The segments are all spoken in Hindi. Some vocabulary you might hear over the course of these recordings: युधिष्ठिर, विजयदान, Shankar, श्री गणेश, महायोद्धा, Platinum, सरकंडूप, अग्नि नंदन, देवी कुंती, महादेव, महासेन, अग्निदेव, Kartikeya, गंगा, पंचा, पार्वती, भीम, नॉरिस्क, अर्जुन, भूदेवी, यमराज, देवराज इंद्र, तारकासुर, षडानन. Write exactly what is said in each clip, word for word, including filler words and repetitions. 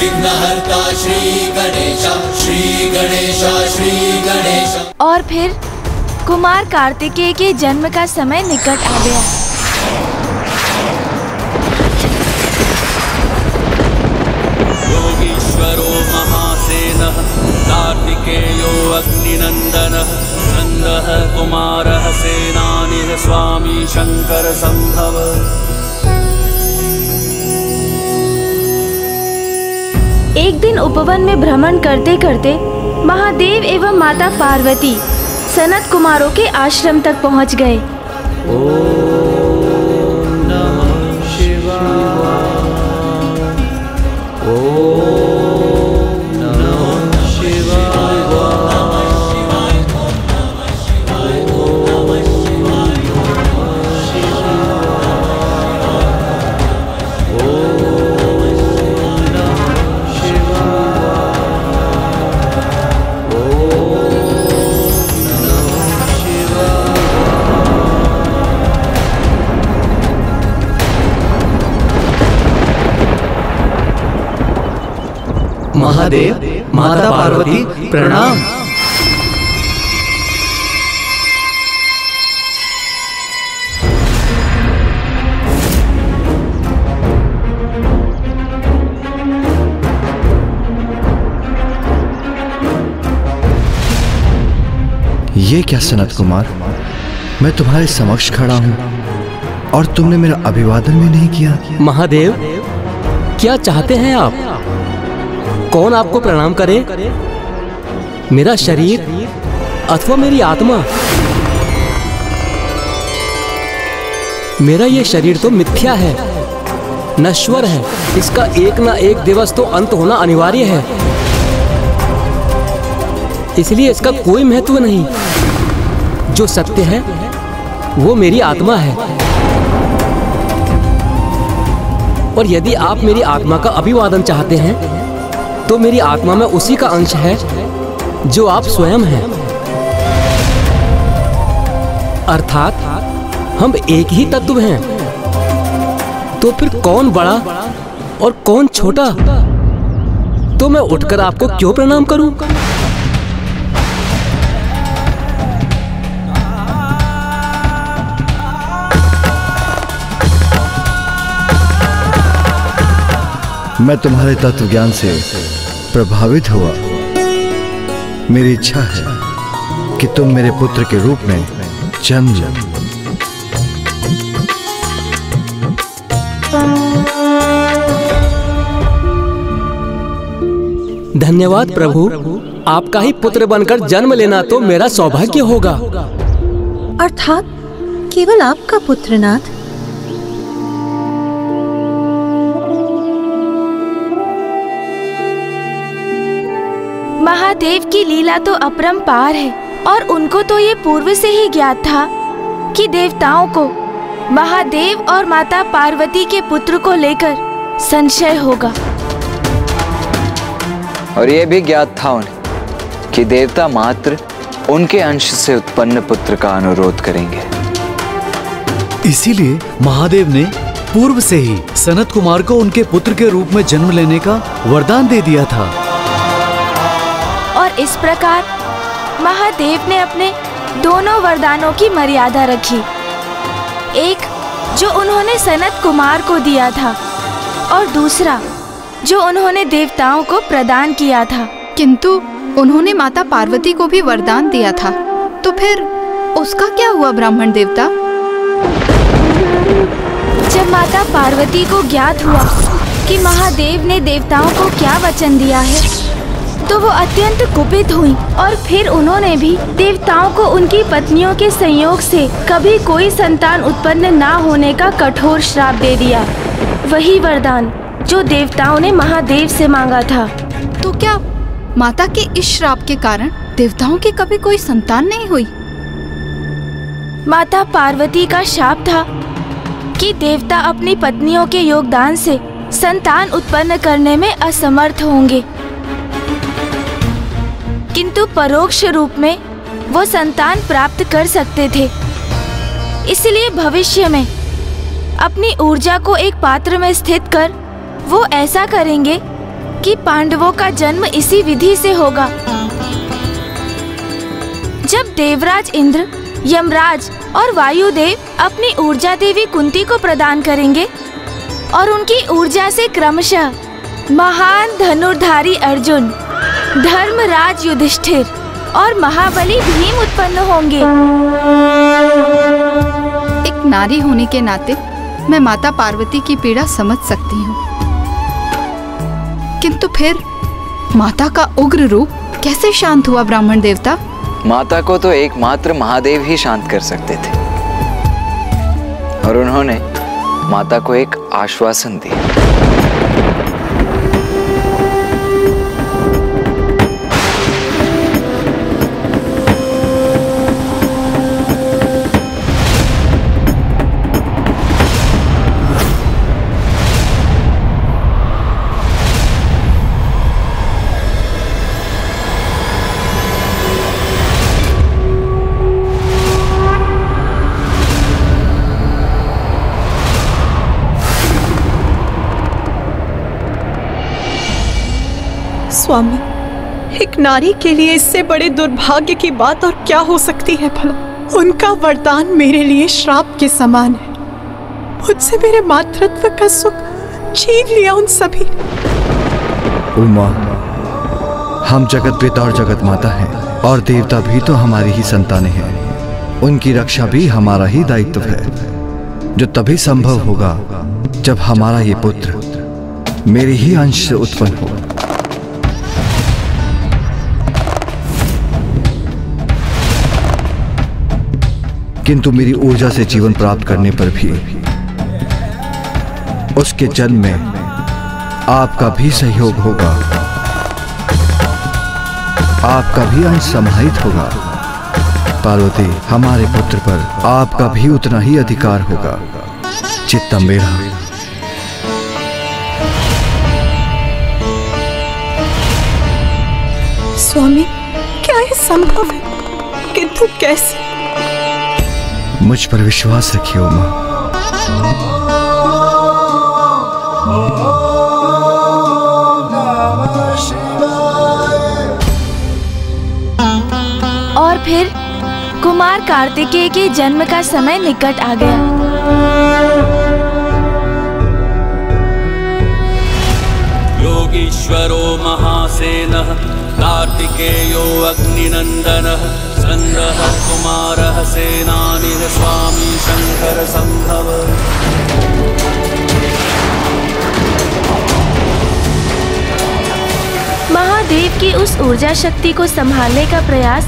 विघ्नहर्ता श्री गणेश श्री गणेश श्री गणेश। और फिर कुमार कार्तिकेय के जन्म का समय निकट आ गया। योगेश्वरो महासेन कार्तिकेयो अग्नि नंदन नंदः कुमारः सेनानिः स्वामी शंकर संभव। एक दिन उपवन में भ्रमण करते करते महादेव एवं माता पार्वती सनत कुमारों के आश्रम तक पहुंच गए। ओम नमः शिवाय। ओम नमः शिवाय। महादेव, माता पार्वती प्रणाम। ये क्या सनत कुमार, मैं तुम्हारे समक्ष खड़ा हूं और तुमने मेरा अभिवादन भी नहीं किया। महादेव, क्या चाहते हैं आप? कौन आपको प्रणाम करे, मेरा शरीर अथवा मेरी आत्मा? मेरा ये शरीर तो मिथ्या है, नश्वर है, इसका एक ना एक दिवस तो अंत होना अनिवार्य है, इसलिए इसका कोई महत्व नहीं। जो सत्य है वो मेरी आत्मा है, और यदि आप मेरी आत्मा का अभिवादन चाहते हैं तो मेरी आत्मा में उसी का अंश है जो आप स्वयं हैं, अर्थात हम एक ही तत्व हैं। तो फिर कौन बड़ा और कौन छोटा? तो मैं उठकर आपको क्यों प्रणाम करूं? मैं तुम्हारे तत्व ज्ञान से प्रभावित हुआ। मेरी इच्छा है कि तुम मेरे पुत्र के रूप में जन्म लो। धन्यवाद प्रभु, आपका ही पुत्र बनकर जन्म लेना तो मेरा सौभाग्य होगा। अर्थात केवल आपका पुत्र नाथ। महादेव की लीला तो अपरंपार है, और उनको तो ये पूर्व से ही ज्ञात था कि देवताओं को महादेव और माता पार्वती के पुत्र को लेकर संशय होगा, और ये भी ज्ञात था उन्हें कि देवता मात्र उनके अंश से उत्पन्न पुत्र का अनुरोध करेंगे। इसीलिए महादेव ने पूर्व से ही सनत कुमार को उनके पुत्र के रूप में जन्म लेने का वरदान दे दिया था। और इस प्रकार महादेव ने अपने दोनों वरदानों की मर्यादा रखी, एक जो उन्होंने सनत कुमार को दिया था और दूसरा जो उन्होंने देवताओं को प्रदान किया था। किंतु उन्होंने माता पार्वती को भी वरदान दिया था, तो फिर उसका क्या हुआ ब्राह्मण देवता? जब माता पार्वती को ज्ञात हुआ कि महादेव ने देवताओं को क्या वचन दिया है तो वो अत्यंत कुपित हुई, और फिर उन्होंने भी देवताओं को उनकी पत्नियों के संयोग से कभी कोई संतान उत्पन्न ना होने का कठोर श्राप दे दिया, वही वरदान जो देवताओं ने महादेव से मांगा था। तो क्या माता के इस श्राप के कारण देवताओं की कभी कोई संतान नहीं हुई? माता पार्वती का श्राप था कि देवता अपनी पत्नियों के योगदान से संतान उत्पन्न करने में असमर्थ होंगे, किंतु परोक्ष रूप में वो संतान प्राप्त कर सकते थे। इसलिए भविष्य में अपनी ऊर्जा को एक पात्र में स्थित कर वो ऐसा करेंगे कि पांडवों का जन्म इसी विधि से होगा। जब देवराज इंद्र, यमराज और वायुदेव अपनी ऊर्जा देवी कुंती को प्रदान करेंगे और उनकी ऊर्जा से क्रमशः महान धनुर्धारी अर्जुन, धर्मराज युधिष्ठिर और महाबली भीम उत्पन्न होंगे। एक नारी होने के नाते मैं माता पार्वती की पीड़ा समझ सकती हूँ, किंतु फिर माता का उग्र रूप कैसे शांत हुआ ब्राह्मण देवता? माता को तो एकमात्र महादेव ही शांत कर सकते थे और उन्होंने माता को एक आश्वासन दिया। स्वामी, एक नारी के लिए इससे बड़े दुर्भाग्य की बात और क्या हो सकती है भला। उनका वरदान मेरे लिए श्राप के समान है। मुझसे मेरे मातृत्व का सुख छीन लिया उन सभी। उमा, हम जगत पिता और जगत माता हैं और देवता भी तो हमारी ही संतानें हैं। उनकी रक्षा भी हमारा ही दायित्व है, जो तभी संभव होगा जब हमारा ये पुत्र मेरे ही अंश से उत्पन्न हो। किंतु मेरी ऊर्जा से जीवन प्राप्त करने पर भी उसके जन्म में आपका भी सहयोग होगा, आपका भी अंश समाहित होगा। पार्वती, हमारे पुत्र पर आपका भी उतना ही अधिकार होगा जितना मेरा। स्वामी, क्या यह संभव है? किंतु कैसे? मुझ पर विश्वास रखिए उमा। और फिर कुमार कार्तिकेय के जन्म का समय निकट आ गया। योगेश्वरो महासेन कार्तिकेयो अग्नि नंदन संग्रह कुमार सेनानी स्वामी शंकर संभव। महादेव की उस ऊर्जा शक्ति को संभालने का प्रयास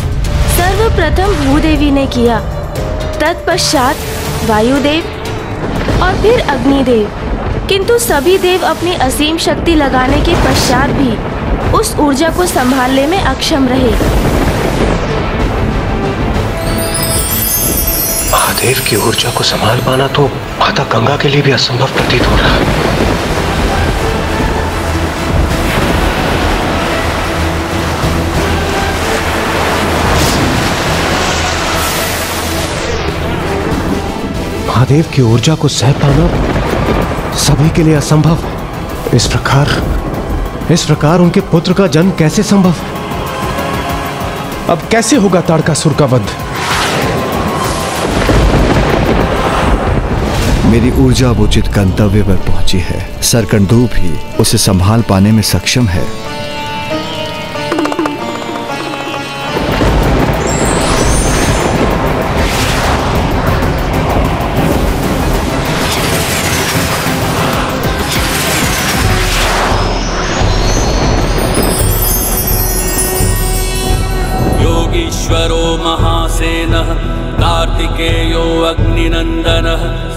सर्वप्रथम भूदेवी ने किया, तत्पश्चात वायुदेव और फिर अग्निदेव। किंतु सभी देव अपनी असीम शक्ति लगाने के पश्चात भी उस ऊर्जा को संभालने में अक्षम रहे। महादेव की ऊर्जा को संभाल पाना तो माता गंगा के लिए भी असंभव प्रतीत हो रहा है। महादेव की ऊर्जा को सह पाना सभी के लिए असंभव है। इस प्रकार इस प्रकार उनके पुत्र का जन्म कैसे संभव है? अब कैसे होगा ताड़कासुर का वध? मेरी ऊर्जा अब उचित गंतव्य पर पहुंची है। सरकंडूप ही उसे संभाल पाने में सक्षम है। योगेश्वरो महासेन कार्तिकेयो अग्नि नंदन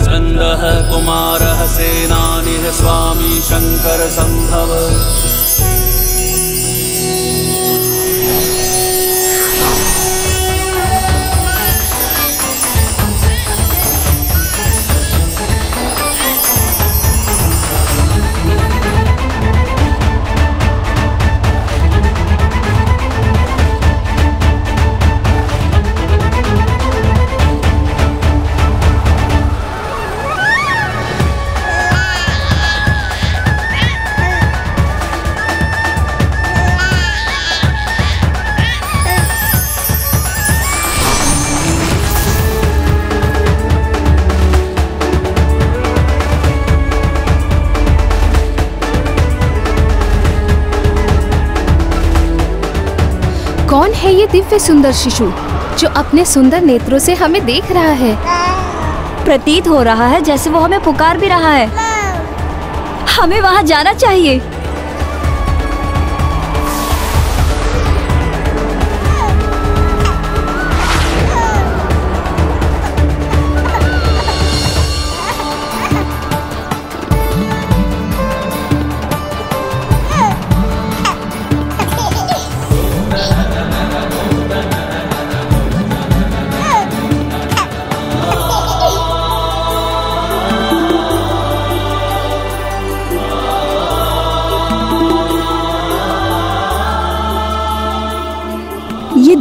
संदह कुमार सेनानी स्वामी शंकर संभव। कौन है ये दिव्य सुंदर शिशु जो अपने सुंदर नेत्रों से हमें देख रहा है? प्रतीत हो रहा है जैसे वो हमें पुकार भी रहा है। हमें वहाँ जाना चाहिए।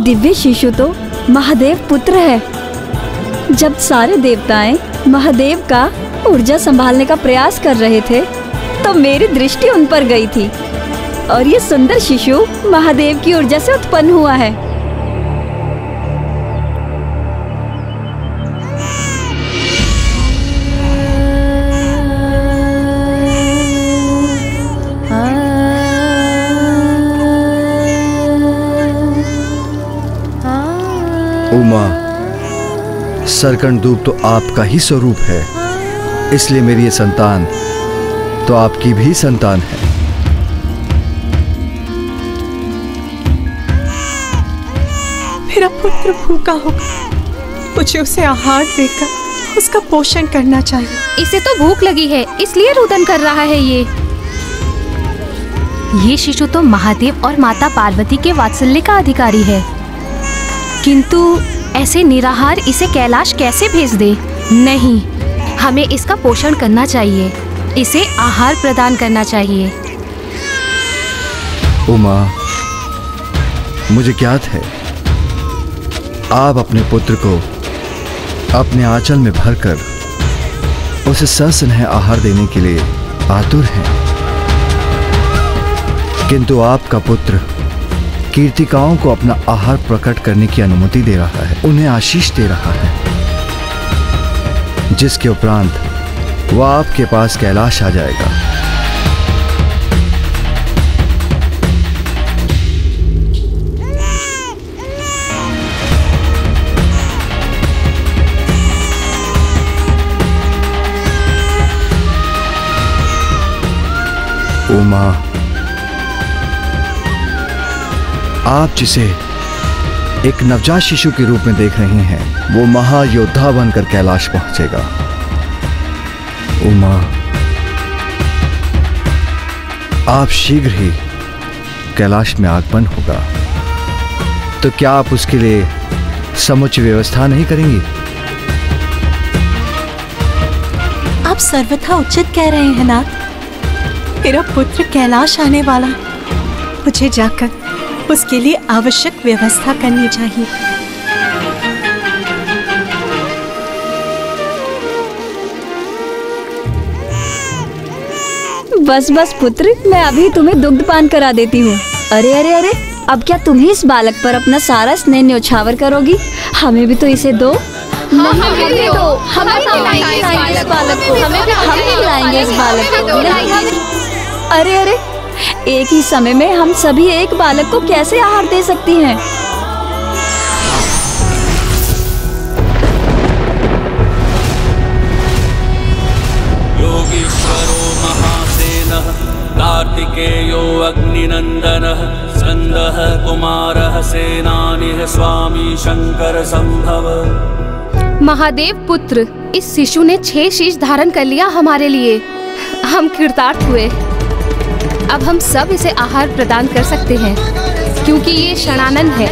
दिव्य शिशु तो महादेव पुत्र है। जब सारे देवताएं महादेव का ऊर्जा संभालने का प्रयास कर रहे थे तो मेरी दृष्टि उन पर गई थी और ये सुंदर शिशु महादेव की ऊर्जा से उत्पन्न हुआ है। सरकंडूप तो आपका ही स्वरूप है, इसलिए मेरी ये संतान तो आपकी भी संतान है। मेरा पुत्र भूखा होगा, मुझे उसे आहार देकर उसका पोषण करना चाहिए। इसे तो भूख लगी है इसलिए रुदन कर रहा है। ये ये शिशु तो महादेव और माता पार्वती के वात्सल्य का अधिकारी है, किंतु ऐसे निराहार इसे कैलाश कैसे भेज दे? नहीं, हमें इसका पोषण करना चाहिए, इसे आहार प्रदान करना चाहिए। उमा, मुझे ज्ञात है आप अपने पुत्र को अपने आंचल में भरकर उसे सस्नेह आहार देने के लिए आतुर हैं, किंतु आपका पुत्र कीर्तिकाओं को अपना आहार प्रकट करने की अनुमति दे रहा है, उन्हें आशीष दे रहा है, जिसके उपरांत वह आपके पास कैलाश आ जाएगा। उमा, आप जिसे एक नवजात शिशु के रूप में देख रहे हैं वो महायोद्धा बनकर कैलाश पहुंचेगा। उमा, आप शीघ्र ही कैलाश में आगमन होगा, तो क्या आप उसके लिए समुचित व्यवस्था नहीं करेंगी? आप सर्वथा उचित कह रहे हैं नाथ। मेरा पुत्र कैलाश आने वाला, मुझे जाकर उसके लिए आवश्यक व्यवस्था करनी चाहिए। बस बस पुत्र, मैं अभी तुम्हें दुग्ध पान करा देती हूँ। अरे अरे अरे, अब क्या तुम ही इस बालक पर अपना सारा स्नेह न्योछावर करोगी? हमें भी तो इसे दो। नहीं, हमें भी दो, हमें खिलाएंगे इस बालक को, हम खिलाएंगे इस बालक को। अरे अरे, एक ही समय में हम सभी एक बालक को कैसे आहार दे सकती हैं? योगेश्वरो महासेन कार्तिकेयो अग्नि नंदन सनत कुमार सेनानी स्वामी शंकर संभव। महादेव पुत्र, इस शिशु ने छह शीश धारण कर लिया हमारे लिए। हम कृतार्थ हुए। अब हम सब इसे आहार प्रदान कर सकते हैं क्योंकि ये षडानन है।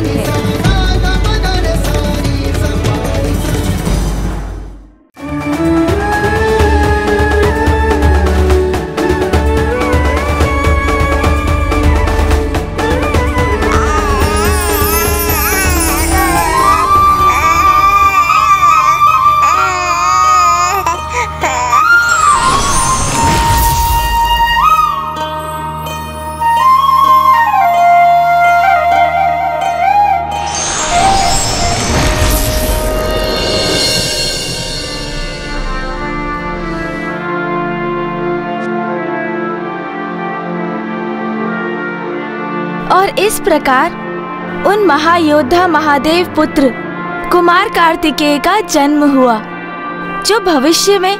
इस प्रकार उन महायोद्धा महादेव पुत्र कुमार कार्तिकेय का जन्म हुआ, जो भविष्य में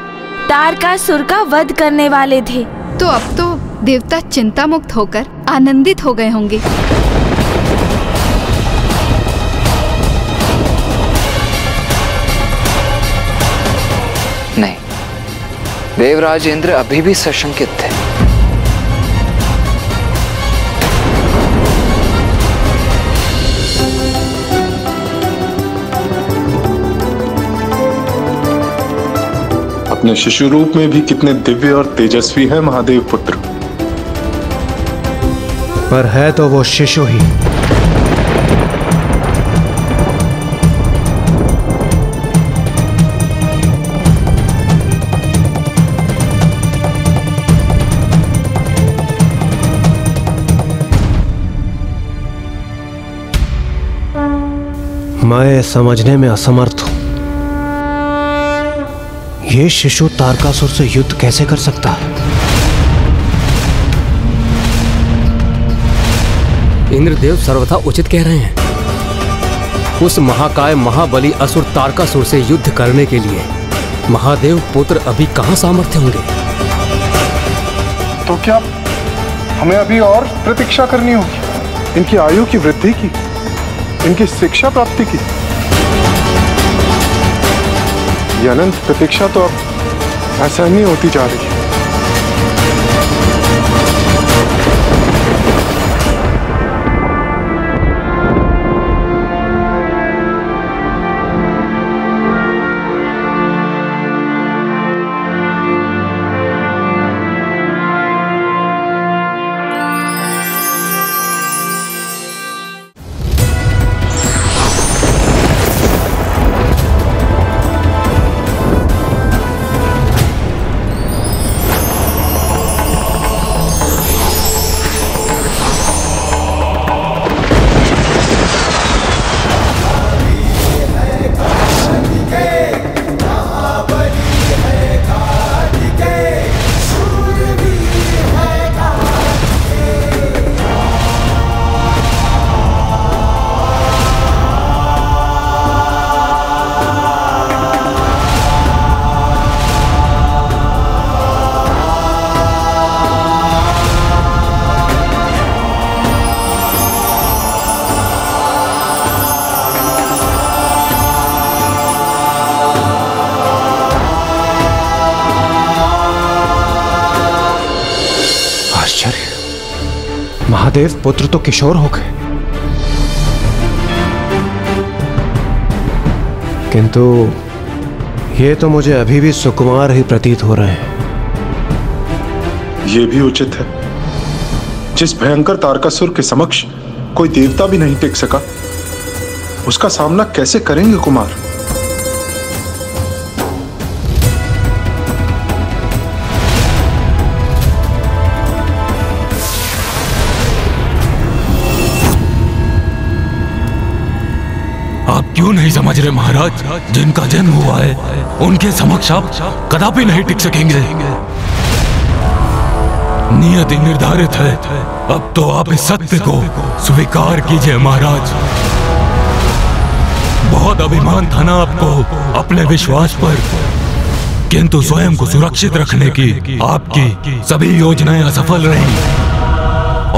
तारकासुर का वध करने वाले थे। तो अब तो देवता चिंता मुक्त होकर आनंदित हो गए होंगे। नहीं, देवराज इंद्र अभी भी सशंकित थे। अपने शिशु रूप में भी कितने दिव्य और तेजस्वी है महादेव पुत्र। पर है तो वो शिशु ही। मैं समझने में असमर्थ हूं, ये शिशु तारकासुर से युद्ध कैसे कर सकता है? इंद्रदेव सर्वथा उचित कह रहे हैं। उस महाकाय महाबली असुर तारकासुर से युद्ध करने के लिए महादेव पुत्र अभी कहाँ सामर्थ्य होंगे? तो क्या हमें अभी और प्रतीक्षा करनी होगी? इनकी आयु की वृद्धि की, इनकी शिक्षा प्राप्ति की, ये अनंत प्रतीक्षा तो अब आसानी होती जा रही है। महादेव पुत्र तो किशोर हो गए, किंतु ये तो मुझे अभी भी सुकुमार ही प्रतीत हो रहे हैं। ये भी उचित है। जिस भयंकर तारकासुर के समक्ष कोई देवता भी नहीं टिक सका, उसका सामना कैसे करेंगे कुमार? क्यों नहीं समझ रहे महाराज, जिनका जन्म हुआ है उनके समक्ष आप कदापि नहीं टिक सकेंगे। नियति निर्धारित है, अब तो आप इस सत्य को स्वीकार कीजिए महाराज। बहुत अभिमान था ना आपको अपने विश्वास पर, किंतु स्वयं को सुरक्षित रखने की आपकी सभी योजनाएं असफल रही,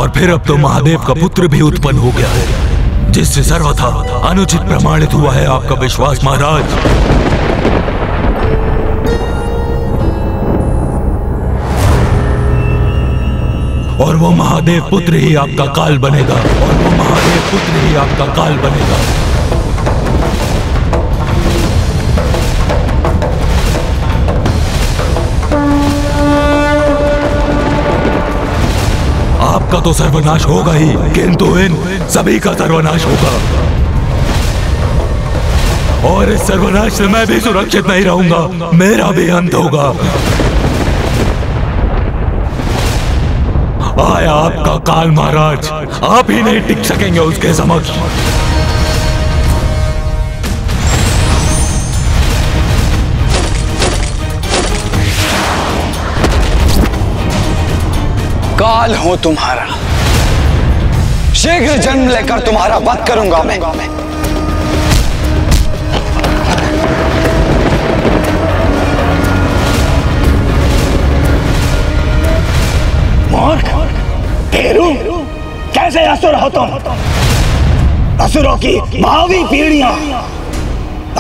और फिर अब तो महादेव का पुत्र भी उत्पन्न हो गया है, जिससे सर्वथा अनुचित प्रमाणित हुआ है आपका विश्वास महाराज। और वो महादेव पुत्र ही आपका काल बनेगा, और वो महादेव पुत्र ही आपका काल बनेगा। का तो सर्वनाश होगा ही, किंतु इन सभी का सर्वनाश होगा, और इस सर्वनाश से मैं भी सुरक्षित नहीं रहूंगा, मेरा भी अंत होगा। आया आपका काल महाराज, आप ही नहीं टिक सकेंगे उसके समक्ष। काल हो तुम्हारा, शीघ्र जन्म लेकर तुम्हारा वध करूंगा मैं। मूर्ख, भेरू, कैसे असुर हो तुम? असुरों की भावी पीढ़ियां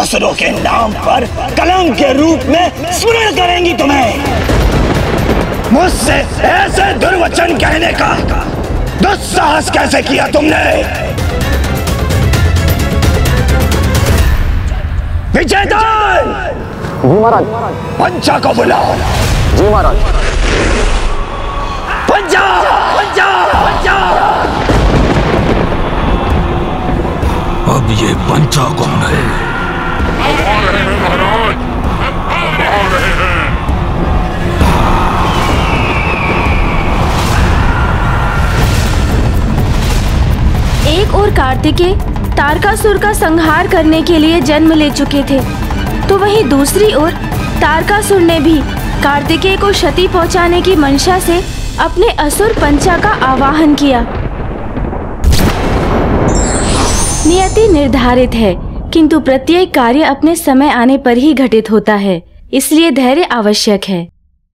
असुरों के नाम पर कलंक के रूप में स्मरण करेंगी तुम्हें। मुझसे ऐसे दुर्वचन कहने का दुस्साहस कैसे किया तुमने? विजयदान! जी महाराज। पंचा को बुलाओ। जी महाराज। पंचा! पंचा! पंचा! अब ये पंचा कौन है? एक और कार्तिकेय तारकासुर का संहार करने के लिए जन्म ले चुके थे, तो वहीं दूसरी ओर तारकासुर ने भी कार्तिकेय को क्षति पहुंचाने की मंशा से अपने असुर पंचा का आवाहन किया। नियति निर्धारित है, किंतु प्रत्येक कार्य अपने समय आने पर ही घटित होता है, इसलिए धैर्य आवश्यक है।